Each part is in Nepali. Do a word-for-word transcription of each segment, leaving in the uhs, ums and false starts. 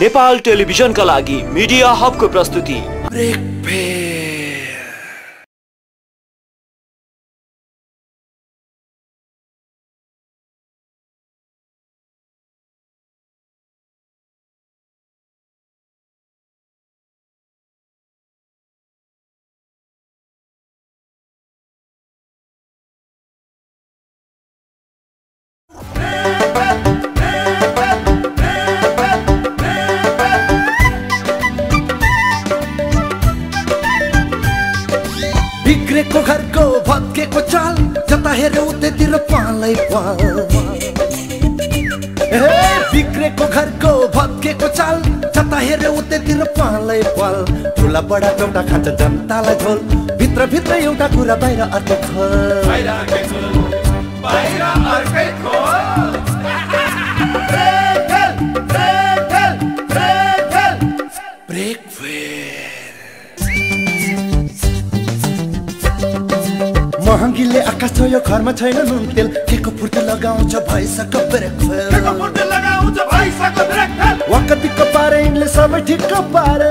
नेपाल टेलिभिजन का लागि मीडिया हब को प्रस्तुति ब्रेक फेल। बिग्रेको घरको भत्केको चाल जता हेर्यो उतैतिर पालै पाल। ए बिग्रेको घरको भत्केको चाल जता हेर्यो उतैतिर पालै पाल। ठुला बडा एउटा खान्छ जनतालाई झोल, भित्र भित्र एउटा कुरा बाहिर अर्को खोल, बाहिर अर्को खोल, बाहिर अर्को खोल। Brake fail, brake fail, brake fail, brake fail. महँगीले आकाश छ यो घरमा छैन नुन तेल, केको फुर्ते लगाउँछ भइसक्यो ब्रेक फेल, केको फुर्ते लगाउँछ भइसक्यो ब्रेक फेल। वक्तिको पारे इनले सबै ठिक पारे,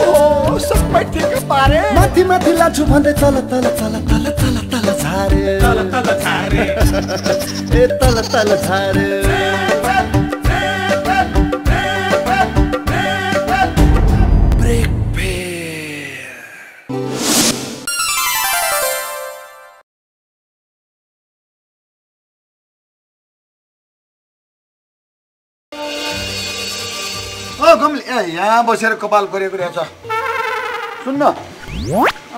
ओ सबै ठिक पारे। माथि माथि लान्छु भन्दै तल तल तल तल तल तल झारे, तल तल झारे, ए तल तल झारे। यहाँ बसेर कपाल परेको रहेछ, सुन्न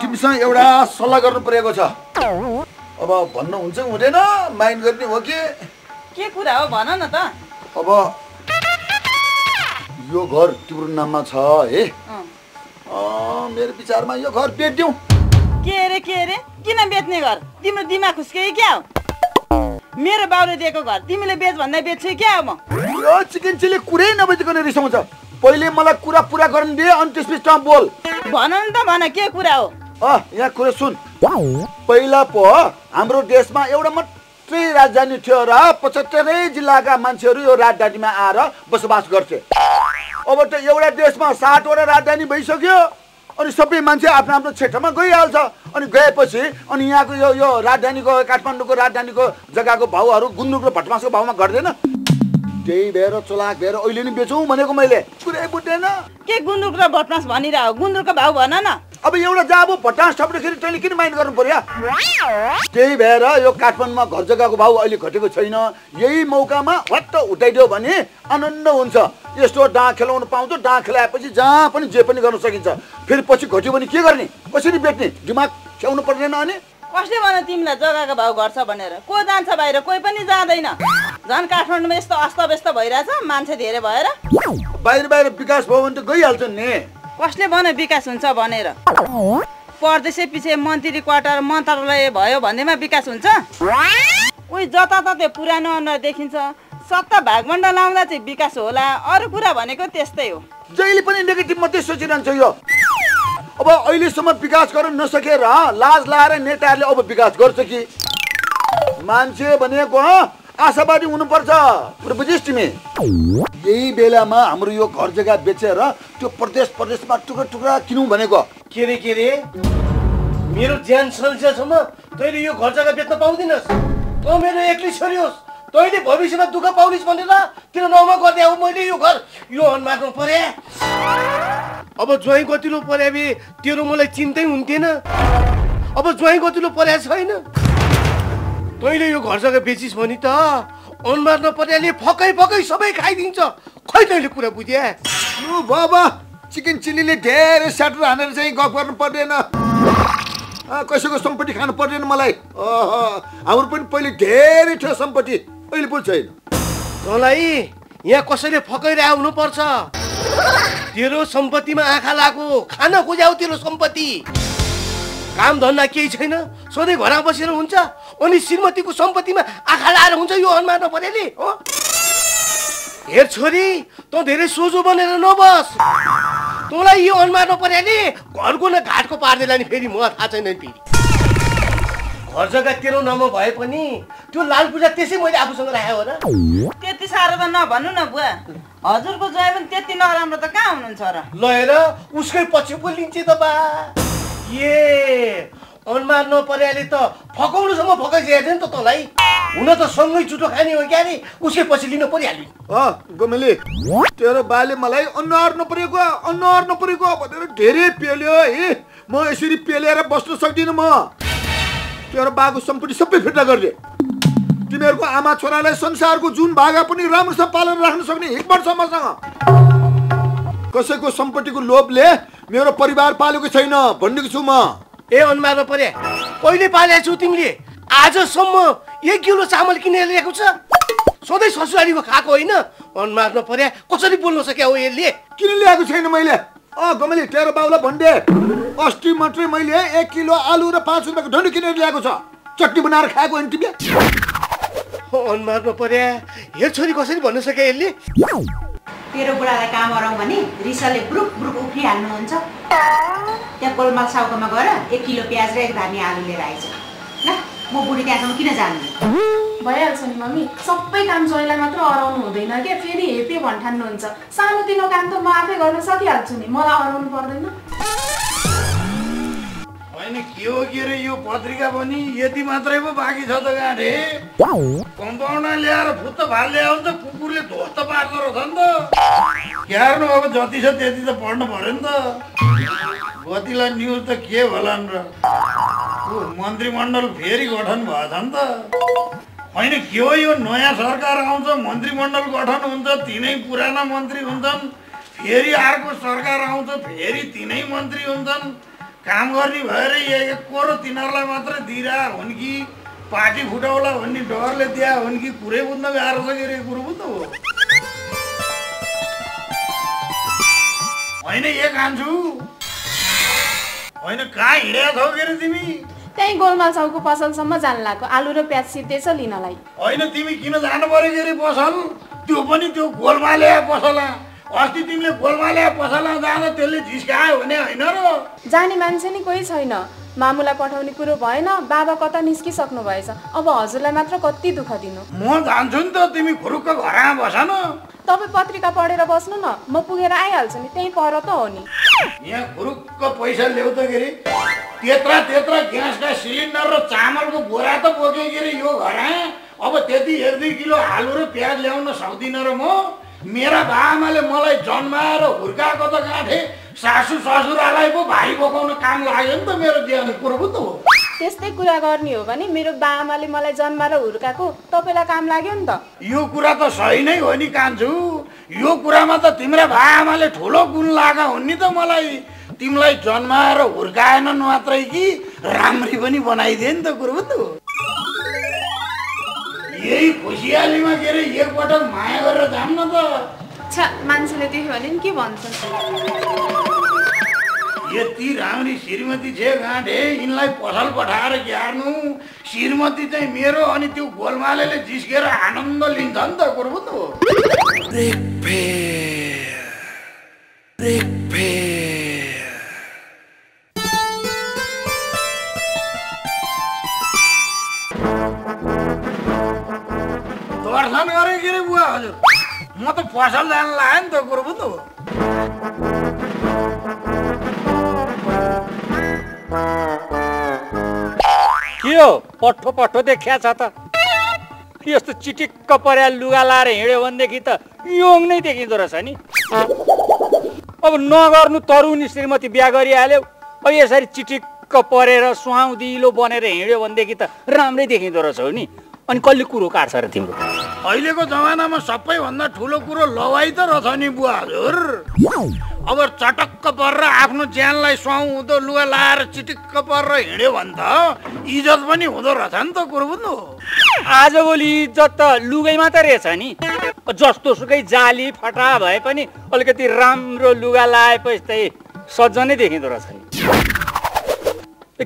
तिमीसँग एउटा सल्लाह गर्नु परेको छ। अब भन्नु हुन्छ हुँदैन, माइन्ड गर्ने हो कि के कुरा हो भन न त। अब यो घर तिम्रो नाममा छ है, मेरो विचारमा यो घर बेच्दियौ। के रे के रे किन बेच्ने घर, तिम्रो दिमाग खुस्क्यो क्या हो? मेरो बाउले दिएको घर तिमीले बेच भन्दा बेच्छु क्या हो? म यो चिकन चिल्ली कुरै नबुझिकन रिसाउँछ, पहिले मलाई कुरा पूरा गर्न दिए अनि त्यसपछि त बोल। भन न त, भन के कुरा हो। अ यहाँ कुरा सुन, पहिला पो हाम्रो देशमा एउटा मात्रै राजधानी थियो र पचहत्तरै जिल्लाका मान्छेहरू यो राजधानीमा आएर बसोबास गर्थे। अब त एउटा देशमा सातवटा राजधानी भइसक्यो अनि सबै मान्छे आफ्नो आफ्नो क्षेत्रमा गइहाल्छ। अनि गएपछि अनि यहाँको यो यो राजधानीको काठमाडौँको राजधानीको जग्गाको भाउहरू गुन्द्रुक र भटमासको भाउमा घट्दैन। त्यही भएर चलाक भएर अहिले नि बेचौँ भनेको मैले, कुरै बुझ्दैन। के गुन्द्रुक र भटमास भनिरह्यो, गुन्द्रुकको भाउ भन न। अब एउटा जाबो भटमास थप्दाखेरि तैँले किन माइन्ड गर्नु पर्यो? त्यही भएर यो काठमाडौँमा घर जग्गाको भाउ अहिले घटेको छैन, यही मौकामा हट्ट उठाइदियो भने आनन्द हुन्छ। यस्तो डाँ खेलाउनु पाउँछ, डाँ खेलाएपछि जहाँ पनि जे पनि गर्न सकिन्छ। फेरि पछि घट्यो भने के गर्ने, कसरी बेच्ने, दिमाग छ्याउनु पर्दैन। अनि कसले भन्यो तिमीलाई जग्गाको भाउ घट्छ भनेर? को जान्छ बाहिर? कोही पनि जाँदैन। झन् काठमाडौँमा यस्तो अस्तव्यस्त भइरहेछ, मान्छे धेरै भएर बाहिर बाहिर विकास भयो भने त गइहाल्छ नि। कसले भन्यो विकास हुन्छ भनेर? परदेशै पछि मन्त्री क्वार्टर मन्त्रालय भयो भन्दैमा विकास हुन्छ? उही जताततै पुरानो अनुहार देखिन्छ, सत्ता भागमण्ड लाउँदा चाहिँ विकास होला, अरू कुरा भनेको त्यस्तै हो। जहिले पनि नेगेटिभ मात्रै सोचिरहन्छ यो। अब अहिलेसम्म विकास गर्न नसकेर लाज लाएर नेताहरूले अब विकास गर्छ कि? मान्छे भनेको आशावादी हुनुपर्छ, बुझिस् तिमी? यही बेलामा हाम्रो यो घर जग्गा बेचेर त्यो प्रदेश प्रदेशमा टुक्रा टुक्रा किनौँ भनेको। के रे के रे मेरो ज्यान सल्झेसम्म तैँले यो घर जग्गा बेच्न पाउँदिनस्, तँ मेरो एक्लै छोरी होस्। तैँले भविष्यमा दुःख पाउलिस् भनेर तेरो नाउँमा गर्दै आऊ मैले यो घर, यो हन मार्नु परे। अब ज्वाइँ गतिलो परे भए तेरो मलाई चिन्तै हुन्थेन, अब ज्वाइँ गतिलो परे छैन। तैँले यो घर जग्गा बेचिस् भने त अनुहार नपर्याले फकै फकै सबै खाइदिन्छ। खै तैँले कुरा बुझ्या? लु बाबा चिकन चिल्लीले धेरै स्याटर हानेर चाहिँ गफ गर्नु पर्दैन, कसैको सम्पत्ति खानु पर्दैन मलाई। हाम्रो पनि पहिले धेरै थियो सम्पत्ति, अहिले पनि छैन। तँलाई यहाँ कसैले फकाइएर आउनुपर्छ, तेरो सम्पत्तिमा आँखा लागो, खान खोज्याउ तेरो सम्पत्ति। काम धन्दा केही छैन, सधैँ घरमा बसेर हुन्छ, अनि श्रीमतीको सम्पत्तिमा आँखा लाएर हुन्छ यो अनुमान नपरेले हो। हेर छोरी, तँ धेरै सोझो बनेर नबस, तँलाई यो अनुमान नपरेले घरको न घाटको पार्दैन नि फेरि, मलाई थाहा छैन फेरि। घर जग्गा तेरो नाममा भए पनि त्यो लाल पूजा त्यसै मैले आफूसँग राखेको हो र। त्यति साह्रो त नभन्नु न बुवा, हजुरको जय पनि त्यति नराम्रो त कहाँ हुनुहुन्छ र। ल हेर उसकै पछि पो लिन्छ तपा। ए अनुमान नपरेले त फकाउनुसम्म फकाइसकेको थियो नि त तँलाई। हुन त सँगै जुठो खाने हो क्या नि, उसकै पछि लिनु परिहाल्यो। अँ गोमेली तेरो बाले मलाई अनुहार नपरेको अनुहार नपरेको भनेर धेरै पेल्यो है। म यसरी पेलेर बस्न सक्दिनँ म। तेरो बाको सम्पत्ति सबै फिर्ता गर्ने, तिमीहरूको आमा छोरालाई संसारको जुन भागा पनि राम्रोसँग पालन राख्न सक्ने हिम्मत छ मसँग। कसैको सम्पत्तिको लोभले मेरो परिवार पालेको छैन भन्ने छु म। ए अनुमान नपरे पहिले पालेको छु तिमीले। आजसम्म एक किलो चामल किनेर ल्याएको छ, सधैँ ससुरालीको खाएको होइन। अनुमान नपरे कसरी बोल्न सक्या हो यसले, किन ल्याएको छैन मैले। अ गमले तेरो बाउलाई भन्डे अस्ति मात्रै मैले एक किलो आलु र पाँच रुपियाँको ढन्डी किनेर ल्याएको छ, चटनी बनाएर खाएको होइन तिमीले। अनुमान नपरे हे छोरी कसरी भन्न सके यसले। तेरो बुढालाई काम गरौँ भने रिसले ब्रुक ब्रुक उफ्रिहाल्नु हुन्छ। त्यहाँ गोलमाल साउकोमा गएर एक किलो प्याज र एक धामी आलु लिएर आइज ल। म बुढी त्यहाँसम्म किन जानु, भइहाल्छ नि मम्मी। सबै काम जयलाई मात्र अराउनु हुँदैन के, फेरि हेपे भन्ठान्नुहुन्छ। सानोतिनो काम त म आफै गर्न सकिहाल्छु नि, मलाई अराउनु पर्दैन। होइन के हो के रे यो पत्रिका पनि यति मात्रै पो बाँकी छ त गाँडे। कम्पाउन्डर ल्याएर फुत्त भार ल्यायो त कुकुरले ध्वस्त पार्दो रहेछ नि त। क्यार्नु अब जति छ त्यति त पढ्नु पर्यो नि त। गतिलाई न्युज त के होलान् र, मन्त्रीमण्डल फेरि गठन भएछ नि त। होइन के हो यो नयाँ सरकार आउँछ, मन्त्रीमण्डल गठन हुन्छ, तिनै पुराना मन्त्री हुन्छन्, फेरि अर्को सरकार आउँछ, फेरि तिनै मन्त्री हुन्छन्। काम गर्ने भएर एकको र तिनीहरूलाई मात्र दिइरह हुन् कि पार्टी फुटाउला भन्ने डरले दिया हुन् कि कुरै बुझ्न गाह्रो छ कि कुरो बुझ्नु हो। होइन एक आन्छु होइन कहाँ हिँडेको छौ के अरे तिमी। त्यही गोलमाल साउको पसलसम्म जान लाग्यो, आलु र प्याज सिर्दैछ लिनलाई। होइन तिमी किन जानु पर्यो के अरे पसल, त्यो पनि त्यो गोलमाले पसला। अस्ति तिमीले गोलमाले पसला जाँदा त्यसले झिस्कायो भने होइन र। जाने मान्छे नि कोही छैन, मामुलाई पठाउने कुरो भएन, बाबा कता निस्किसक्नु भएछ। अब हजुरलाई मात्र कति दुःख दिनु। म जान्छु नि त, तिमी खुरुक्क घरमा बस न। तपाईँ पत्रिका पढेर बस्नु न, म पुगेर आइहाल्छु नि, त्यही पर त हो नि। यहाँ खुरुक्क पैसा ल्याउ त के अरे, त्यत्रा त्यत्रा ग्यासका सिलिन्डर र चामलको बोरा त बोके के अरे यो घर। अब त्यति एक दुई किलो आलु र प्याज ल्याउन सक्दिनँ र म। मेरा बाआमाले मलाई जन्माएर हुर्काएको त गाँठे, सासु ससुरालाई पो भाइ बोकाउन काम लाग्यो नि त मेरो जीवन, कुरो पो त हो। त्यस्तै कुरा गर्ने हो भने मेरो बाआमाले मलाई जन्माएर हुर्काएको तपाईँलाई काम लाग्यो नि त। यो कुरा त सही नै हो नि कान्छु, यो कुरामा त तिम्रा बाआमाले ठुलो गुण लागा हुन् नि त। मलाई तिमीलाई जन्माएर हुर्काएन मात्रै कि राम्री पनि बनाइदिए नि त, कुरो पो त हो। यही खुसियालीमा के अरे एकपटक माया गरेर जाम न त। छ मान्छेले देख्यो भने नि के भन्छन्, यति राम्री श्रीमती छे गाँठे, यिनलाई पसल पठाएर ग्यार्नु। श्रीमती चाहिँ मेरो अनि त्यो गोलमालेले जिस्केर आनन्द लिन्छ नि त, कुरो पो त हो। Brake fail brake fail. दर्शन गरे के रे बुवा हजुर, म त पसल जान लाग्यो नि त, कुरो पो त हो। पठो पठो देखिया छ त, यस्तो चिटिक्क पर्या लुगा लाएर हिँड्यो भनेदेखि त योङ नै देखिँदो रहेछ नि। अब नगर्नु, तरुनी श्रीमती बिहा गरिहाल्यो, अब यसरी चिटिक्क परेर सुहाउँदिलो बनेर हिँड्यो भनेदेखि त राम्रै देखिँदो रहेछ हो नि। अनि कसले कुरो काट्छ र तिम्रो। अहिलेको जमानामा सबैभन्दा ठुलो कुरो लवाई त रहेछ नि बुवा हजुर। अब चटक्क परेर आफ्नो ज्यानलाई सुहाउँ हुँदो लुगा लाएर चिटिक्क परेर हिँड्यो भने त इज्जत पनि हुँदो रहेछ नि त, कुरो बुझ्नु। आजभोलि इज्जत त लुगै मात्र रहेछ नि, जस्तो सुकै जाली फटा भए पनि अलिकति राम्रो लुगा लाएपछि त सज्जनै देखिँदो रहेछ नि।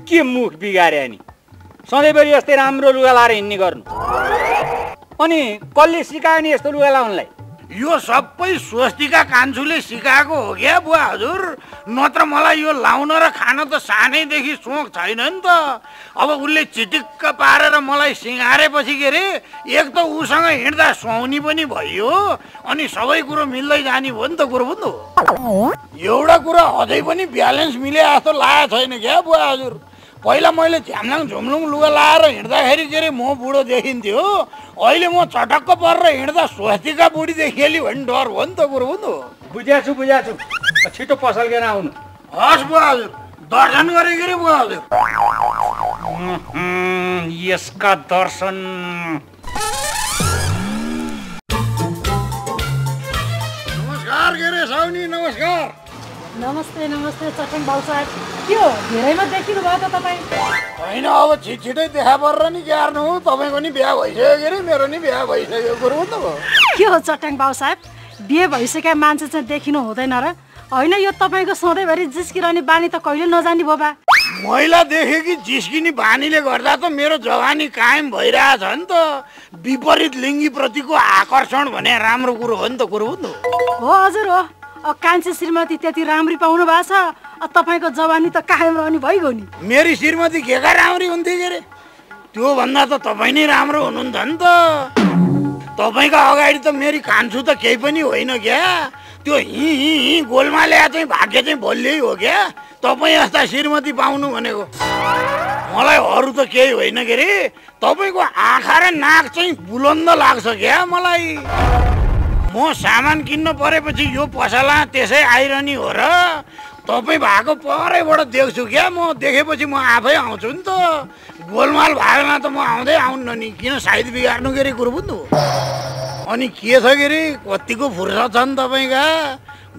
के मुख बिगार्या नि, सधैँभरि यस्तै राम्रो लुगा लाएर हिँड्ने गर्नु। अनि कसले सिकायो नि यस्तो लुगा लाउनलाई। यो सब पै स्वस्तिका कान्छुले सिकाएको हो क्या बुवा हजुर, नत्र मलाई यो लाउन र खान त सानैदेखि सोख छैन नि त। अब उसले चिटिक्क पारेर मलाई सिँगारेपछि के रे एक त उसँग हिँड्दा सुहाउने पनि भयो अनि सबै कुरो मिल्दै जाने भयो नि त। कुरो बुझ्नु एउटा कुरा अझै पनि ब्यालेन्स मिले जस्तो लागेको छैन क्या बुवा हजुर। पहिला मैले झ्याम्लाङ झुम्लुङ लुगा लाएर हिँड्दाखेरि के अरे म बुढो देखिन्थ्यो, अहिले म चटक्क परेर हिँड्दा स्वस्तिका बुढी देखिएली भने डर हो नि त। कुरो बुझ्नु बुझ्या छु बुझ्या छु, छिटो पसलकेन आउनु हस् बुवा हजुर। दर्शन गरे के अरे बुवा हजुर। यसका दर्शन नमस्कार के अरे साउनी, नमस्कार नमस्ते नमस्ते चटन भाउ साहब। के हो धेरैमा देखिनु भयो त तपाईँ? हैन अब छिटछिटै देखा पर्र नि गार्नु, तपाईँको नि बिहा भइसक्यो के अरे, मेरो नि बिहा भइसक्यो। गुरु त के हो चटन भाउ साहब, बिहे भइसक्या मान्छे चाहिँ देखिनु हुँदैन र? हैन यो तपाईँको सधैँभरि जिस्किरने बानी त कहिले नजानी भो बा। मैला देखे कि जिस्किने बानीले गर्दा त मेरो जवानी कायम भइरहेछ नि त। विपरीत लिङ्गी प्रतिको आकर्षण भने राम्रो कुरो हो नि त। कुरो हो हजुर हो, कान्छे श्रीमती त्यति राम्री पाउनु भएको छ, तपाईँको जवानी त कायम रहने भइगयो नि। मेरी श्रीमती के का राम्री हुन्थे के अरे? त्योभन्दा त तपाईँ नै राम्रो हुनुहुन्छ नि त। तपाईँका अगाडि त मेरी कान्छो त केही पनि होइन क्या। त्यो हिँ हिँ गोलमा ल्याए चाहिँ भाग्य चाहिँ भोलि हो क्या। तपाईँ यस्ता श्रीमती पाउनु भनेको मलाई अरू त केही होइन के अरे। तपाईँको आँखा र नाक चाहिँ बुलन्द लाग्छ क्या मलाई। म सामान किन्न परेपछि यो पसला त्यसै आइरहने हो र? तपाईँ भएको परैबाट देख्छु क्या म, देखेपछि म आफै आउँछु नि त। गोलमाल भएन त म आउँदै आउन्न नि, किन सायद बिगार्नु के अरे। कुरो बुझ्नु अनि के छ के अरे, कतिको फुर्सद छ नि तपाईँका?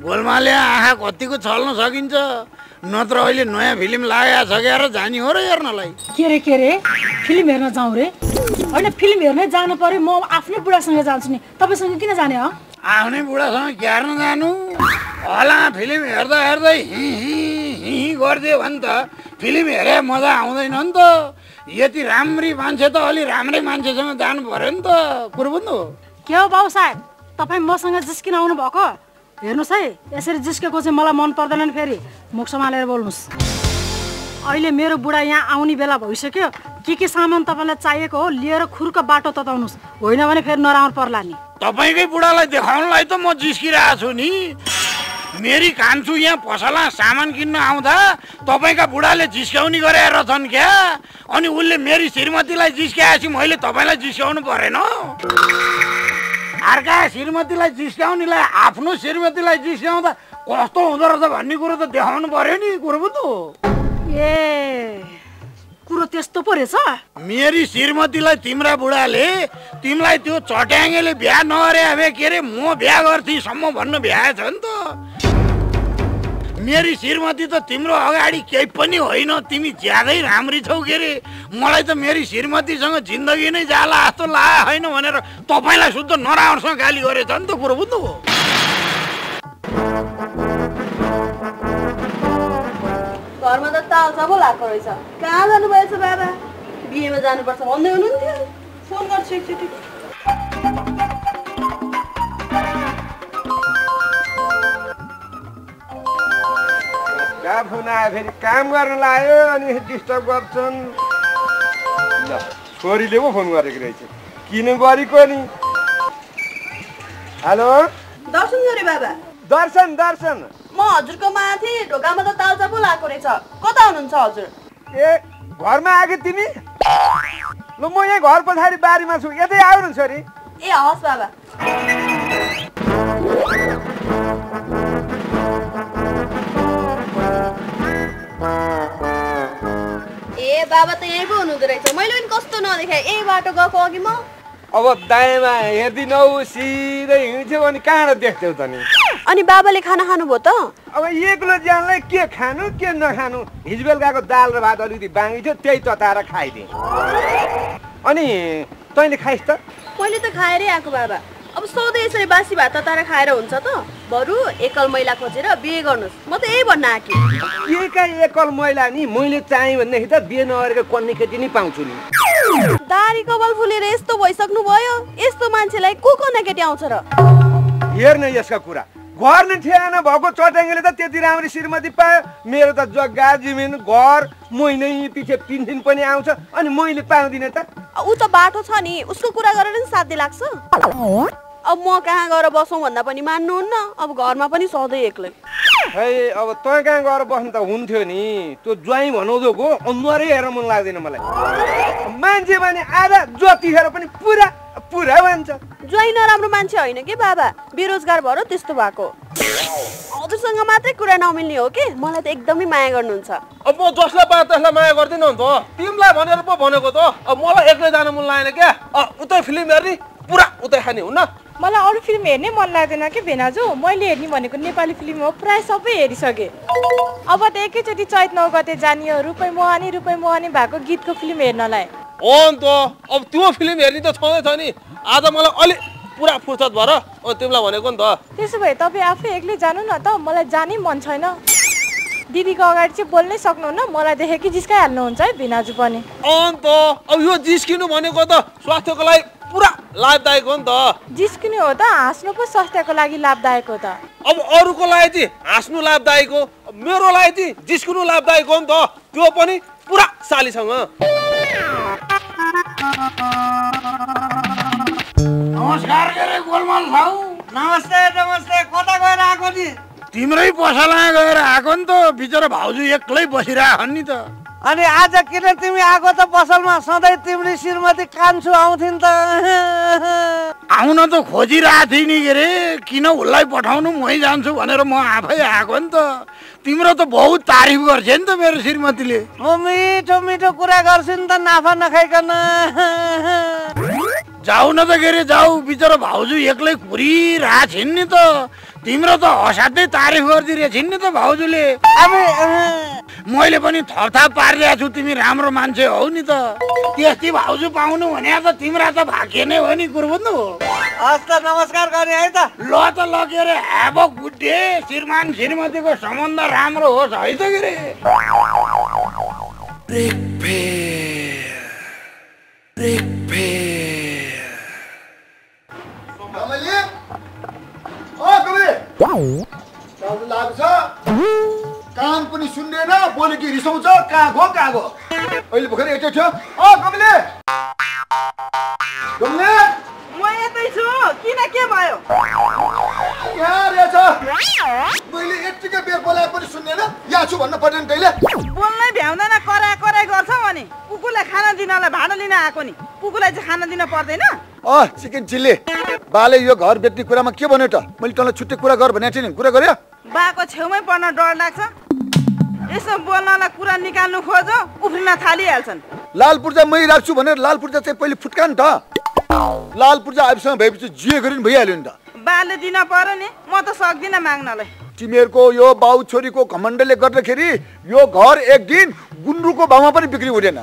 गोलमाले आँखा कतिको छल्न सकिन्छ, नत्र अहिले नयाँ फिल्म लागेको छ क्या र? जाने हो र हेर्नलाई? के रे के रे फिल्म हेर्न जाउँ रे? होइन फिल्म हेर्नै जानु पर्यो, म आफ्नै बुढासँग जान्छु नि, तपाईँसँग किन जाने? हो आफ्नै बुढासँग क्यार नजानु होला। फिल्म हेर्दा हेर्दै हि हि हि गरिदियो भने त फिल्म हेरे मजा आउँदैन नि त। यति राम्री मान्छे त अलि राम्रै मान्छेसँग जानु पर्यो नि त। कुरो बुझ्नु के हो बाउ साहेब, तपाईँ मसँग जिस्किन आउनु भएको? हेर्नुहोस् है यसरी जिस्केको चाहिँ मलाई मन पर्दैन नि, फेरि मुख सम्हालेर बोल्नुहोस्। अहिले मेरो बुढा यहाँ आउने बेला भइसक्यो, के के सामान तपाईँलाई चाहिएको हो लिएर खुर्क बाटो तताउनुहोस्, होइन भने फेरि नराम्रो पर्ला नि। तपाईँकै बुढालाई देखाउनलाई त म जिस्किरहेको छु नि। मेरी कान्छो यहाँ पसला सामान किन्न आउँदा तपाईँका बुढाले जिस्क्याउने गरेर छन् क्या, अनि उसले मेरी श्रीमतीलाई जिस्क्याएपछि मैले तपाईँलाई जिस्क्याउनु परेन? अर्का श्रीमतीलाई जिस्क्याउनेलाई आफ्नो श्रीमतीलाई जिस्क्याउँदा कस्तो हुँदो रहेछ भन्ने कुरो त देखाउनु पर्यो नि। कुरो बुझ्नु ए कुरो त्यस्तो पो रहेछ। मेरी श्रीमतीलाई तिम्रा बुढाले तिमीलाई त्यो चट्याङेले बिहा नगरे भए के अरे म बिहा गर्थेसम्म भन्न भ्याएछ नि त। मेरी श्रीमती त तिम्रो अगाडि केही पनि होइन, तिमी ज्यादै राम्री छौ के अरे। मलाई त मेरी श्रीमतीसँग जिन्दगी नै जाला जस्तो लाग्यो होइन भनेर तपाईँलाई शुद्ध नराम्रोसँग गाली गरेछ नि त। कुरो बुझ्नु घरमा त ताल सबो लाग्को रहेछ, कहाँ जानुभएछ बाबा? बिहेमा जानुपर्छ भन्दै हुनुहुन्थ्यो, फोन गर्छु एकचोटि। कहाँ फोन आयो फेरि? काम गर्न लाग्यो अनि डिस्टर्ब गर्छन्। ल छोरीले पो फोन गरेको रहेछ, किन गरेको नि? हेलो दर्शन गरे बाबा? दर्शन दर्शन म हजुरको माथि ढोकामा त तालजा पो लागेको रहेछ, कता हुनुहुन्छ हजुर? ए घरमा आएको तिमी? ल म यहाँ घर पछाडि बारीमा छु, यतै आउनु छोरी। ए हस् बाबा। ए बाबा त यहीँ पो हुनुहुँदो रहेछ, मैले पनि कस्तो नदेखाएँ, यही बाटो गएको अघि म। अब दायाँमा हेर्दिनौ सिधै हिँड्थ्यौ अनि कहाँ देख्थ्यौ त नि? अनि बाबाले खाना खानुभयो त? अब एक्लो ज्यानलाई के खानु के नखानु, हिजो बेलुकाको दाल र भात अलिकति बाँकी थियो त्यही तताएर खाइदिएँ। अनि तैँले खाइस् त? मैले त खाएरै आएको बाबा, अब सधैँ यसरी बासी भात तताएर खाएर हुन्छ त? बरु एकल मैला खोजेर बिहे गर्नुहोस्, म त यही भन्न आँटेँ। के का एकल मैला नि? मैले चाहेँ भनेदेखि त बिहे नगरेको कन्ने खेती नै पाउँछु नि। दारी कपाल फुलेर यस्तो भइसक्नु भयो, यस्तो मान्छेलाई को कन्ने केटी आउँछ र? हेर्न यसका कुरा घरले ठेगाना भएको चट्याङले त त्यति राम्रो श्रीमती पायो। मेरो त जग्गा जमिन घर महिनै पछि तीन दिन पनि आउँछ अनि मैले पाउँदिन त। उ त बाटो छ नि, उसको कुरा गरेर नि साध्य लाग्छ। अब म कहाँ गएर बसौं भन्दा पनि मान्नुहुन्न। अब घरमा पनि सधैँ एक्लै है। अब तँ कहाँ गएर बस्नु त हुन्थ्यो नि। त्यो ज्वाइँ भनौजोको अनुहारै हेर्न मन लाग्दैन मलाई। मान्छे भने आधा जतिखेर पनि पुरा पुरा भन्छ। ज्वाइँ नराम्रो मान्छे होइन कि बाबा, बेरोजगार भएर त्यस्तो भएको। हजुरसँग मात्रै कुरा नमिल्ने हो कि? मलाई त एकदमै माया गर्नुहुन्छ। अब म जसलाई पाए त्यसलाई माया गर्दिन नि त। तिमीलाई भनेर पो भनेको त। अब मलाई एक्लै जान मन लागेन क्या। उतै फिल्म हेर्ने पुरा उतै खाने हुन्न। मलाई अरू फिल्म हेर्नै मन लाग्दैन कि भेनाजु। मैले हेर्ने भनेको नेपाली फिल्म हो, प्रायः सबै हेरिसकेँ। अब त एकैचोटि चैत नौ गते जाने हो रुपै मोहनी रुपै मोहनी भएको गीतको फिल्म हेर्नलाई। हो नि त, अब त्यो फिल्म हेर्ने त छँदैछ नि। आज मलाई अलि पुरा फुर्सद भएर तिमीलाई भनेको नि त। त्यसो भए तपाईँ आफै एक्लै जानु न त, मलाई जानै मन छैन। दिदीको अगाडि चाहिँ बोल्नै सक्नुहुन्न, मलाई देखेकी जिस्काइहाल्नुहुन्छ है भेनाजु पनि। हो नि त, अब यो जिस्किनु भनेको त स्वास्थ्यको लागि पुरा लाभदायक हो नि त। जिस्किने हो त, हाँस्नु पो स्वास्थ्यको लागि लाभदायक हो त। अब अरूको लागि हाँस्नु लाभदायक हो, मेरो लागि जिस्किनु लाभदायक हो नि त। त्यो पनि पुरा सालीसँग। नमस्कार गरे गोलमाल भाउ। नमस्ते नमस्ते। कता गएर आएको नि? तिम्रै पसला गएर आएको नि त। बिचरा भाउजू एक्लै बसिरहेछन् नि त। अनि आज किन तिमी आएको त पसलमा? सधैँ तिम्री श्रीमती कान्छु आउँथिन् त। आउन त खोजिरहेको थिएँ नि के रे, किन उसलाई पठाउनु मै जान्छु भनेर म आफै आएको नि त। तिम्रो त बहुत तारिफ गर्छ नि त मेरो श्रीमतीले। म मिठो मिठो कुरा गर्छु नि त नाफा नखाइकन। जाऊ न त के रे जाऊ, बिचरा भाउजू एक्लै घुरिरहेको छिन् नि त। तिम्रो त असाध्यै तारिफ गरिदिरहेछन् नि त भाउजूले। अब मैले पनि थपथाप पारिरहेको छु, तिमी राम्रो मान्छे हौ नि त। त्यस्तै भाउजू पाउनु भने त तिम्रा त भाग्य नै हो नि। गुरुबन्धु हस् त, नमस्कार गरे है त। ल त ल के रे, ह्याभ अ गुड डे। श्रीमान श्रीमतीको सम्बन्ध राम्रो होस् है त के रे। Brake fail brake fail. कमले ओ कमले दाजु लाग्छ। काम पनि सुन्दैन, बोलेकी रिसाउँछ। कहाँ गयो कहाँ गयो अहिले भर्खर यतै थियो। ओ गमले गमले म यतै छु। किन के भयो? यहाँ रहेछ। मैले यतिकै बेर बोलाए पनि सुन्दैन। यहाँ छु भन्न पर्दैन तैँले। बोल्नै भ्याउँदैन, कराए कराए गर्छ भने। कुकुरलाई खाना दिनलाई भाँडा लिन आएको नि, कुकुरलाई चाहिँ खाना दिन पर्दैन? अ चिकन चिल्ली बाले, यो घर बेच्ने कुरामा के भन्यो त? मैले तँलाई छुट्टै कुरा गर भनेको थिएँ नि, कुरा गर्यो? बाको छेउमै पर्न डर लाग्छ। यसो बोल्नलाई कुरा निकाल्नु खोजो उफ्रिन थालिहाल्छन्। लाल पूर्जा मै राख्छु भनेर लाल पूर्जा चाहिँ पहिले फुट्का नि त। लाल पूर्जा आफैसँग भएपछि जे गरिन् भइहाल्यो नि त। बाले दिन पर्यो नि, म त सक्दिनँ माग्नलाई। तिमीहरूको यो बाउ छोरीको घमण्डले गर्दाखेरि यो घर एक दिन गुन्द्रुकको भाउमा पनि बिक्री हुँदैन।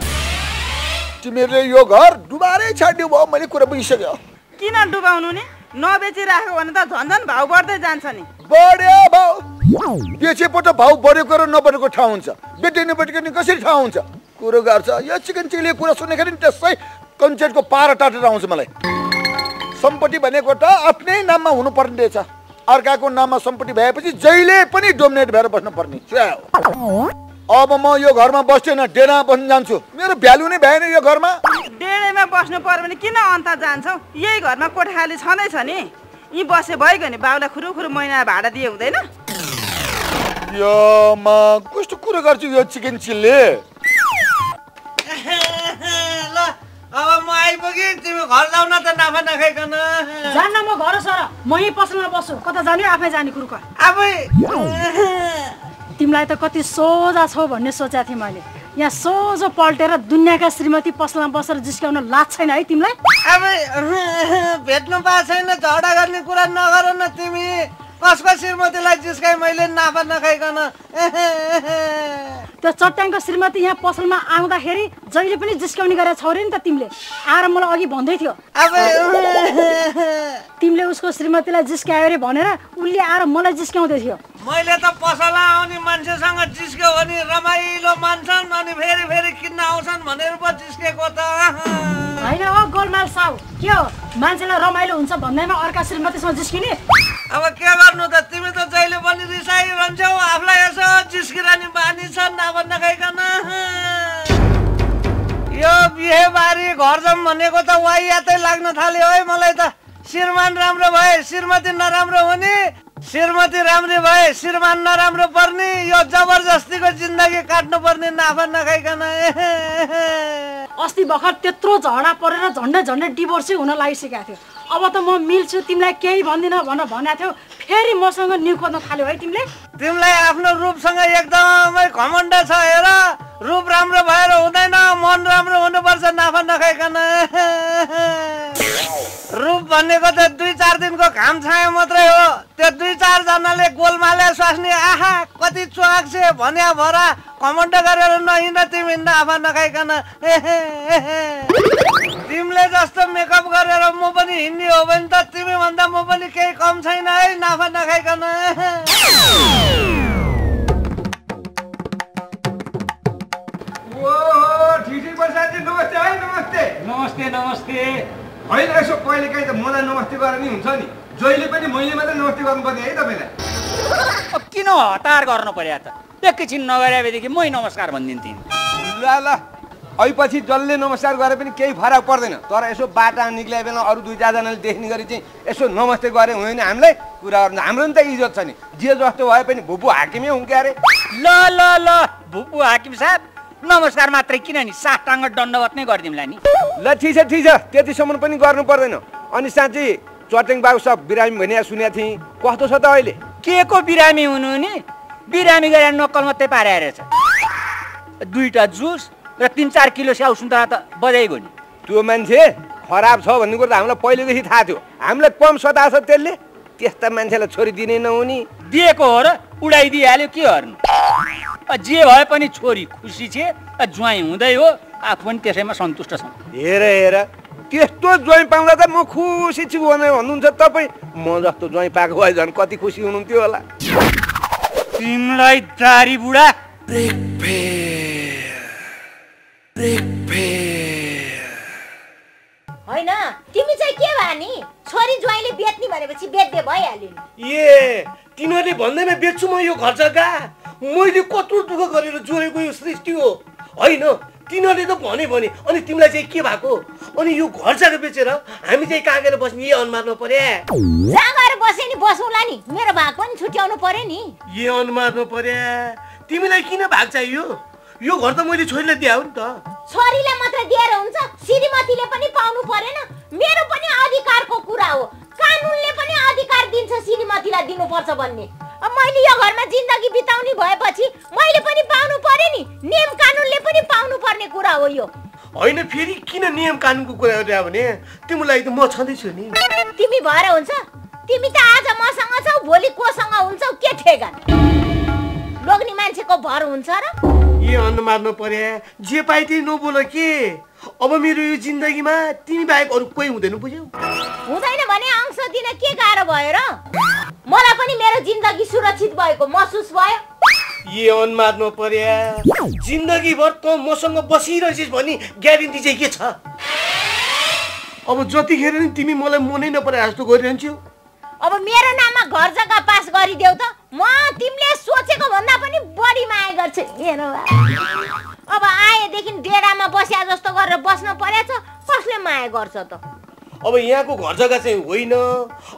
तिमीहरूले यो घर डुबारै छाड्यो भयो। मैले कुरा बुझिसक्यो। किन डुबाउनु नि, नबेचिराख्यो भने त झन्झन भाउ बढ्दै जान्छ नि। बढ्यो भाउ, बेचेपल्ट भाउ बढेको र नबढेको ठाउँ हुन्छ। बेटिने बेटिको नि कसरी ठाउँ हुन्छ? कुरो गर्छ यो चिकन चिल्ली। कुरा सुनेखेरि नि त्यसै कन्सेन्टको पारा टाटेर आउँछ मलाई। सम्पत्ति भनेको त आफ्नै नाममा हुनुपर्ने रहेछ। अर्काको नाममा सम्पत्ति भएपछि जहिले पनि डोमिनेट भएर बस्नुपर्ने। अब म यो घरमा बस्दैन, डेढामा बस्न जान्छु। मेरो भ्यालु नै भएन यो घरमा। डेढामा बस्नु पर्यो भने किन अन्त जान्छौ? यही घरमा कोठा खाली छँदैछ नि, यी बसे भइगयो नि। बाउलाई खुरु खुरु महिना भाडा दिए हुँदैन? यो म कस्तो कुरो गर्छु यो चिकन चिल्ली। ल अब म आइपुगेँ, तिमी घर जाऊ न त नाफा नखाइकन। जान्न म घर सर, म यही पसलमा बस्छु। कता जाने आफै जाने कुरो गर। आफै तिमीलाई त कति सोझा छौ भन्ने सोचेको थिएँ मैले। यहाँ सोझो पल्टेर दुनियाँका श्रीमती पसलमा बसेर जिस्काउन लाज छैन है तिमीलाई? अब भेट्नु पाएको छैन, झगडा गर्ने कुरा नगर न तिमी। कसको श्रीमतीलाई जिस्काएँ मैले नाफा नखाइकन? त्यो चट्याङको श्रीमती यहाँ पसलमा आउँदाखेरि जहिले पनि जिस्काउने गरेर छोड्यो नि त तिमीले। आएर मलाई अघि भन्दै थियो। अब तिमीले उसको श्रीमतीलाई जिस्कायो अरे भनेर उसले आएर मलाई जिस्काउँदै थियो। मैले त पसला आउने मान्छेसँग जिस्क्यो भने रमाइलो मान्छन् अनि फेरि फेरि किन्न आउँछन् भनेर पो जिस्केको त होइन। ओ गोलमाल साहु, के हो मान्छेलाई रमाइलो हुन्छ भन्दैमा अर्का श्रीमतीसँग जिस्किने? अब क्या गर्नु त तिमी त जहिले पनि रिसाइरन्छौ आफुलाई यसो जिस्किरानी बानी छ नभन्न गइकन यो बिहेबारी घर जाम भनेको त वाइ यातै लाग्न थाल्यो है मलाई त। श्रीमान राम्रो भए श्रीमती नराम्रो हुने, श्रीमती राम्री भए श्रीमान नराम्रो पर्ने, यो जबरजस्तीको जिन्दगी काट्नु पर्ने नभन्न गइकन। अस्ति भर्खर त्यत्रो झगडा परेर झन्डै झन्डै डिभोर्सै हुन लागिसकेको थियो। अब त म मिल्छु तिमीलाई केही भन्दिनँ भनेर भनेको थियो, फेरि मसँग न्यु खोज्न थाल्यो है तिमीले। तिमीलाई आफ्नो रूपसँग एकदमै घमण्ड छ, हेर रूप राम्रो भएर हुँदैन, मन राम्रो हुनुपर्छ नाफा नखाइकन। रूप भनेको त दुई चार दिनको घाम छाया मात्रै हो, त्यो दुई चार जनाले गोलमाले स्वास्नी आहा कति चुवाक्से भन्या भरा घमण्ड गरेर नहिँड तिमी नाफा नखाइकन। तिमीले जस्तो मेकअप गरेर म पनि हिँड्ने हो भने त तिमी भन्दा म पनि केही कम छैन है नाफा नखाइकन। ओहो ठिकै बसाजी नमस्ते है। नमस्ते नमस्ते नमस्ते होइन, यसो कहिले काहीँ त मलाई नमस्ते गरेर नि हुन्छ नि, जहिले पनि मैले मात्रै नमस्ते गर्नुपर्ने है तपाईँलाई। अब किन हतार गर्नु पर्यो त, एकैछिन नगरेदेखि मै नमस्कार भनिदिन्थेँ। ल ल अहिपछि जसले नमस्कार गरे पनि केही फरक पर्दैन, तर यसो बाटा निक्लिए बेला अरू दुई चारजनाले देख्ने गरी चाहिँ यसो नमस्ते गरे होइन हामीलाई कुरा गर्नु, हाम्रो नि त इज्जत छ नि। जे जस्तो भए पनि भुपू हाकिमै हुन् क्यारे। ल ल ल भुपू हाकिम साहब नमस्कार मात्रै किन नि, साष्टाङ्ग दण्डवत नै गरिदिउँला नि। ल ठिक छ ठिक छ, त्यतिसम्म पनि गर्नु पर्दैन। अनि साँच्ची चट्याङ बाबु सब बिरामी भनेर सुनेको थिएँ, कस्तो छ त अहिले? के को बिरामी हुनु नि, बिरामी गरेर नक्कल मात्रै पारे रहेछ। दुईवटा जुस र तिन चार किलो स्याउ सुन्तला त बजाइगयो नि। त्यो मान्छे खराब छ भन्ने कुरा त हामीलाई पहिलेदेखि थाहा थियो, हामीलाई कम सताएछ त्यसले। त्यस्ता मान्छेलाई छोरी दिने नहुने, दिएको हो र उडाइदिइहाल्यो के हर्नु। जे भए पनि छोरी खुसी छे, ज्वाइँ हुँदै हो, आफू पनि त्यसैमा सन्तुष्ट छौँ। हेर हेर त्यस्तो ज्वाइँ पाउँदा त म खुसी छु भनेर भन्नुहुन्छ तपाईँ, म जस्तो ज्वाइँ पाएको भए झन् कति खुसी हुनुहुन्थ्यो होला। तिमीलाई दारी बुढा। ब्रेक फेल होइन तिमी चाहिँ के भानी, छोरी ज्वाइँले बेच्ने भनेपछि बेच्दै भइहाल्यो नि। ए तिनीहरूले भन्दैन बेच्छु म यो घर जग्गा, मैले कत्रो दुःख गरेर जोडेको यो सृष्टि हो होइन। तिनीहरूले त भने भने अनि तिमीलाई चाहिँ के भएको, अनि यो घर जग्गा बेचेर हामी चाहिँ कहाँ गएर बस्ने? यही अनुहार नपर्यो जहाँ गएर बसे नि बसौँला नि, मेरो भाग पनि छुट्याउनु पर्यो नि। यही अनुहार नपर्यो तिमीलाई, किन भाग चाहियो? यो घर त मैले छोरीलाई दिए हो नि त। छोरीलाई मात्र दिएर हुन्छ, श्रीमतीले पनि पाउनु परेन? मेरो पनि अधिकारको कुरा हो, कानुनले पनि अधिकार दिन्छ श्रीमतीलाई दिनुपर्छ भन्ने। मैले यो घरमा जिन्दगी बिताउने भएपछि मैले पनि पाउनु पर्यो नि, नियम कानुनले पनि पाउनु पर्ने कुरा हो यो। होइन फेरि किन नियम कानुनको कुरा गर्यो भने तिमीलाई त म छँदैछु नि। तिमी भएर हुन्छ, तिमी त आज मसँग छौ भोलि कोसँग हुन्छौ के ठेगान? लोग्ने मान्छेको भर हुन्छ र। ए अन्न मार्नु पर्यो, जे पाए त्यही नबोल के। अब मेरो यो जिन्दगीमा तिमी बाहेक अरू कोही हुँदैन बुझ्यौ? हुँदैन भने अंश दिन के गाह्रो भयो र? मलाई पनि मेरो जिन्दगी सुरक्षित भएको महसुस भयो। ए अन्न मार्नु पर्यो, जिन्दगीभर त मसँग बसिरहेछस् भन्ने ग्यारेन्टी चाहिँ के छ? अब जतिखेर नि तिमी मलाई मनै नपरे जस्तो गरिरहन्छौ। अब मेरो नाममा घर जग्गा पास गरिदेऊ त, म तिमीले सोचेको भन्दा पनि बढी माया गर्छु। अब आएदेखि डेरामा बस्या जस्तो गरेर बस्नु परेछ, कसले माया गर्छ त? अब यहाँको घर जग्गा चाहिँ होइन,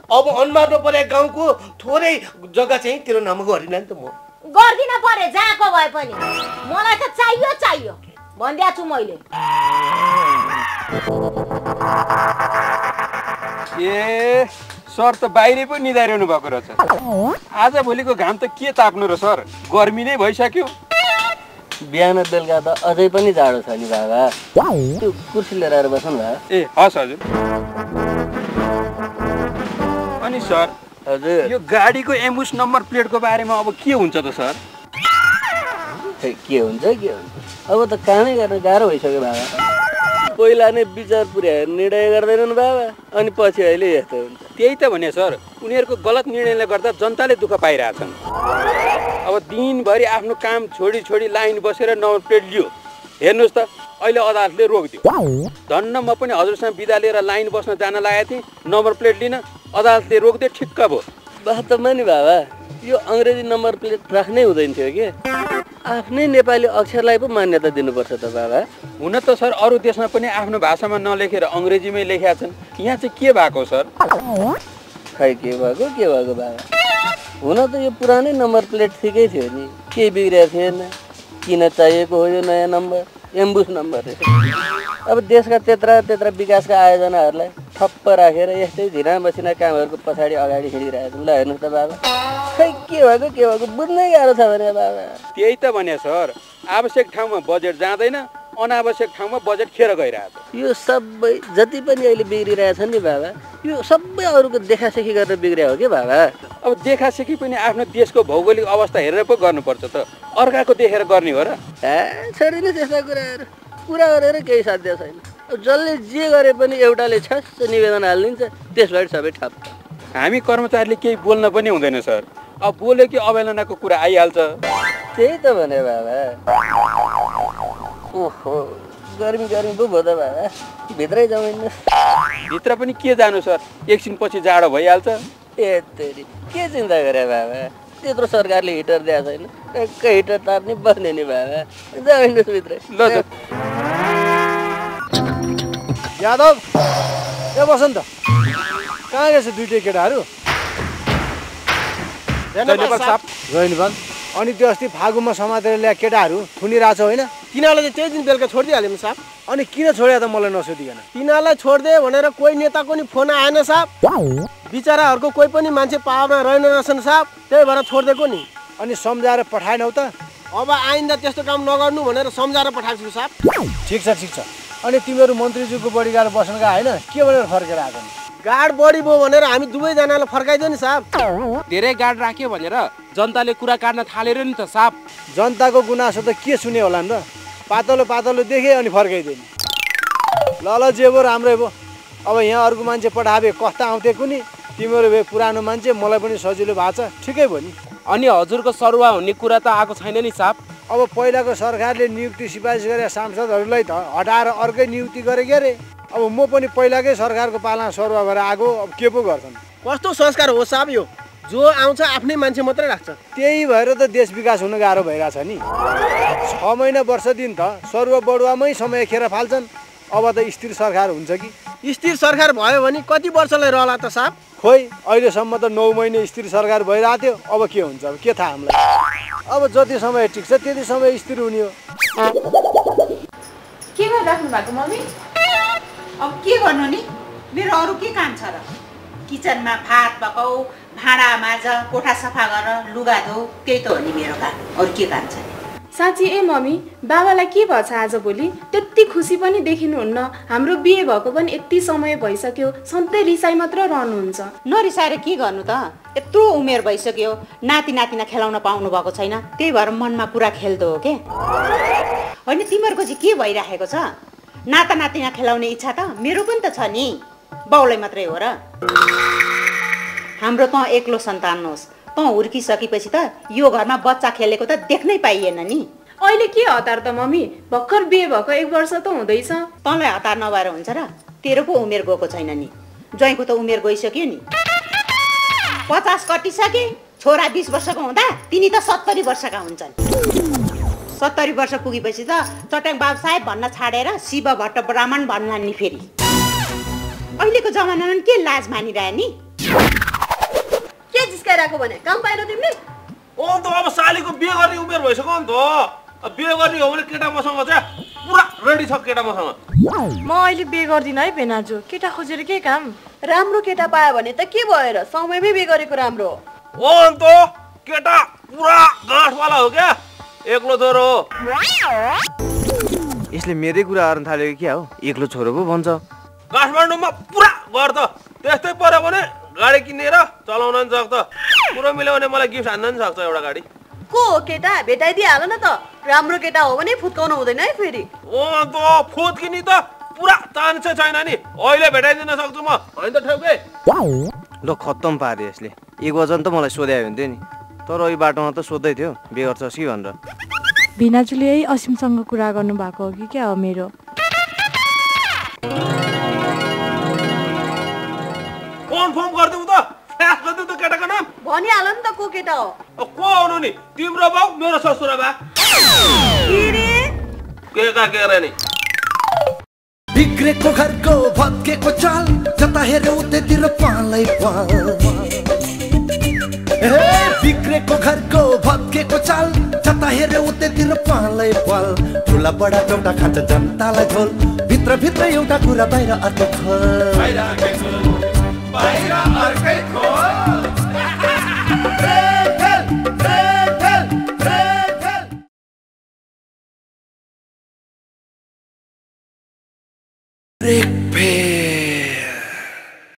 अब अनुमान परे गाउँको थोरै जग्गा चाहिँ तेरो नाममा गरिन नि त म। गर्दिन परे जहाँको भए पनि, मलाई त चाहियो चाहियो भनिदिएको छु मैले। ए सर त बाहिरै पनि निधाइरहनु भएको रहेछ, आज भोलिको घाम त के ताप्नु र सर, गर्मी नै भइसक्यो। बिहान बेलुका त अझै पनि जाडो छ नि बाबा, त्यो कुर्सी लिएर आएर बस्नु भयो। ए हस् हजुर। अनि सर हजुर यो गाडीको एम्बुस नम्बर प्लेटको बारेमा अब के हुन्छ त सर? के हुन्छ के हुन्छ, अब त कामै गर्न गाह्रो भइसक्यो बाबा। पहिला नै विचार पुर्याएर निर्णय गर्दैनन् बाबा, अनि पछि अहिले यस्तो हुन्छ। त्यही त भने सर, उनीहरूको गलत निर्णयले गर्दा जनताले दुःख पाइरहेछन्। अब दिनभरि आफ्नो काम छोडी छोडी लाइन बसेर नम्बर प्लेट लियो, हेर्नुहोस् त अहिले अदालतले रोकिदियो। धन्न म पनि हजुरसँग बिदा लिएर लाइन बस्न जान लागेको थिएँ, नम्बर प्लेट लिन अदालतले रोकिदियो, ठिक्क भयो। वास्तवमा नि बाबा यो अंग्रेजी नंबर प्लेट राख्नै हुँदैन थियो के आफ्नै नेपाली अक्षरलाई पो मान्यता दिनुपर्छ त बाबा। हुन त सर अरु देशमा पनि आफ्नो भाषामा नलेखेर अंग्रेजीमै लेख्या छन्, यहाँ चाहिँ के भएको सर? खै के भएको के भएको बाबा, हुन त यो पुरानै नम्बर प्लेट ठिकै थियो नि, के बिग्रेको थिएन, किन चाहिएको हो यो नयाँ नम्बर? एम्बुस नम्बर। अब देशका त्यत्रा त्यत्रा विकासका आयोजनाहरूलाई ठप्प राखेर यस्तै धिरा बसिना कामहरूको पछाडि अगाडि हिँडिरहेको छौँ। ल हेर्नुहोस् त बाबा, खै के भएको के भएको बुझ्नै गाह्रो छ भने बाबा। त्यही त भने सर, आवश्यक ठाउँमा बजेट जाँदैन, अनावश्यक ठाउँमा बजेट खेर गइरहेको छ। यो सबै जति पनि अहिले बिग्रिरहेछ नि बाबा, यो सबै अरूको देखासेखी गरेर बिग्रियो कि बाबा। अब देखासेखी पनि आफ्नो देशको भौगोलिक अवस्था हेरेर पो गर्नुपर्छ त, अर्काको देखेर गर्ने हो र? ए छोडिदिनुहोस् यस्ता कुराहरू, कुरा गरेर केही साध्य छैन। जसले जे गरे पनि एउटाले छस् निवेदन हालिदिन्छ, त्यसबाट सबै ठप्प। हामी कर्मचारीले केही बोल्न पनि हुँदैन सर, अब बोल्यो कि अवहेलनाको कुरा आइहाल्छ। त्यही त भने बाबा। ओहो गर्मी गर्मी पो भयो त बाबा, भित्रै जाउँ। भित्र पनि के जानु सर, एकछिन पछि जाडो भइहाल्छ। ए तेरि के चिन्ता गरे बाबा, त्यत्रो सरकारले हिटर दिएको छैन, एक हिटर ताप्ने बस्ने नि बाबा, जाउनुहोस् भित्रै। ल यादव ए बसन्त कहाँ गएछ दुइटै केटाहरू? अनि त्यो अस्ति फागुमा समातेर ल्याए केटाहरू थुनिरहेछ होइन, तिनीहरूलाई त्यही दिन बेलुका छोडिदिइहाल्यौँ साहब। अनि किन छोड्या त मलाई नसोधिकन? तिनीहरूलाई छोडिदिए भनेर कोही नेताको नि फोन आएन साहब, बिचराहरूको कोही पनि मान्छे पावरमा रहेन रहेछन् साहब, त्यही भएर छोडिदिएको नि। अनि सम्झाएर पठाएनौ त? अब आइन्दा त्यस्तो काम नगर्नु भनेर सम्झाएर पठाएको छु साहब। ठिक छ ठिक छ। अनि तिमीहरू मन्त्रीज्यूको बडीगार्ड बस्नका होइन, के भनेर फर्केर आएको? गार्ड बढी भयो भनेर हामी दुवैजनालाई फर्काइदियो नि साहब। धेरै गार्ड राख्यो भनेर जनताले कुरा काट्न थालेर नि त साहब। जनताको गुनासो त के सुन्यो होला नि त, पातलो पातलो देखेँ अनि फर्काइदियो नि। ल ल जे भयो राम्रै भयो। अब यहाँ अर्को मान्छे पठाए कस्ता आउँथे कुनी, तिमीहरू भए पुरानो मान्छे, मलाई पनि सजिलो भएको छ, ठिकै भयो नि। अनि हजुरको सरुवा हुने कुरा त आएको छैन नि साहब? अब पहिलाको सरकारले नियुक्ति सिफारिस गरेर सांसदहरूलाई त हटाएर अर्कै नियुक्ति गरे के अरे। अब म पनि पहिलाकै सरकारको पालामा सरुवा भएर आएको, अब के पो गर्छन्? कस्तो संस्कार हो साहब यो, जो आउँछ आफ्नै मान्छे मात्रै राख्छ। त्यही भएर त देश विकास हुन गाह्रो भइरहेछ नि। छ महिना वर्ष दिन त सरुवा बडुवामै समय खेर फाल्छन्, अब त स्थिर सरकार हुन्छ कि? स्थिर सरकार भयो भने कति वर्षलाई रहला त साहब? खोइ अहिलेसम्म त नौ महिना स्थिर सरकार भइरहेको थियो, अब के हुन्छ अब के थाहा हामीलाई। अब जति समय ठिक छ त्यति समय स्थिर हुने हो। के गरिराख्नु भएको मम्मी? अब के गर्नु नि, मेरो अरू के काम छ र? किचनमा भात पकाऊ, भाँडा माझ, कोठा सफा गर, लुगा धो, त्यही त हो नि मेरो काम, अरू के काम छ? साँच्ची ए मम्मी, बाबालाई के भएछ आजभोलि? त्यति खुसी पनि देखिनुहुन्न, हाम्रो बिहे भएको पनि यति समय भइसक्यो, सधैँ रिसाइ मात्र रहनुहुन्छ। नरिसाएर के गर्नु त, यत्रो उमेर भइसक्यो, नाति नातिना खेलाउन पाउनु भएको छैन, त्यही भएर मनमा पुरा खेल्दो हो के होइन? तिमीहरूको चाहिँ के भइराखेको छ? नाता नातिना खेलाउने इच्छा त मेरो पनि त छ नि, बाउलाई मात्रै हो र? हाम्रो त एक्लो सन्तान होस्, त हुर्किसकेपछि त यो घरमा बच्चा खेलेको त देख्नै पाइएन नि। अहिले के हतार त मम्मी, भर्खर बिहे भएको एक वर्ष त हुँदैछ। तँलाई हतार नभएर हुन्छ र, तेरो पो उमेर गएको छैन नि, ज्वाइँको त उमेर गइसक्यो नि, पचास कटिसके, छोरा बिस वर्षको हुँदा तिनी त सत्तरी वर्षका हुन्छन्। सत्तरी वर्ष पुगेपछि त चट्याङ बाबु साहेब भन्न छाडेर शिव भट्ट ब्राह्मण भन्ला नि फेरि। अहिलेको जमानामा के लाज मानिरहे नि, के जिस्काइरहेको भने? काम पाएन तिमीले? ओ त अब सालीको बिहे गर्ने उमेर भइसक्यो नि त, अब बिहे गर्ने हो भने केटा मसँग छ, पुरा रेडी छ केटा मसँग। म अहिले बिहे गर्दिन है भेनाजु, केटा खोजेर के काम? राम्रो केटा पायो भने त के भयो र, समयमै बिहे गरेको राम्रो हो। हो नि त, केटा पुरा गाँठवाला हो क्या, एक्लो छोरो हो। यसले मेरै कुरा गर्न थालेको क्या हो, एक्लो छोरो पो भन्छ। काठमाडौँमा पुरा गर्छ, त्यस्तै पऱ्यो भने गाडी किनेर चलाउन नि सक्छ, पुरो मिल्यो भने मलाई गिफ्ट हान्न नि सक्छ एउटा गाडी। को हो केटा, भेटाइदिइहाल न त, राम्रो केटा हो भने फुत्काउनु हुँदैन है फेरि। ओ त फुत्किनी त पुरा चान्सै छैन नि, अहिले भेटाइदिन सक्छु म होइन त ठेउकै। ल खत्तम पारे यसले, एक वजन त मलाई सोध्यायो हुन्थ्यो नि, तर यो बाटोमा त सोध्दै थियो बेगर्छस् कि भनेर। भिनाजुले यही असीमसँग कुरा गर्नु भएको हो कि क्या हो मेरो? कन्फर्म गरिदेऊ त, फ्ल्यास गरिदेऊ त केटाको नाम। भनिहाल नि त को केटा हो। को आउनु नि तिम्रो बाउ मेरो ससुरा बा के रे केका के रे नि बिग्रेको घरको भत्केको चाल जता हेरे उतेतिर पालै पाल ए बिग्रेको घरको भत्केको चाल जता हेरे उतेतिर पालै पाल ठुला बडा चौटा खान्छ जनतालाई झोल भित्र भित्र एउटा कुरा बाहिर अर्को खोल बाहिर अर्कै खोल बाहिर अर्कै खोल Brake Fail.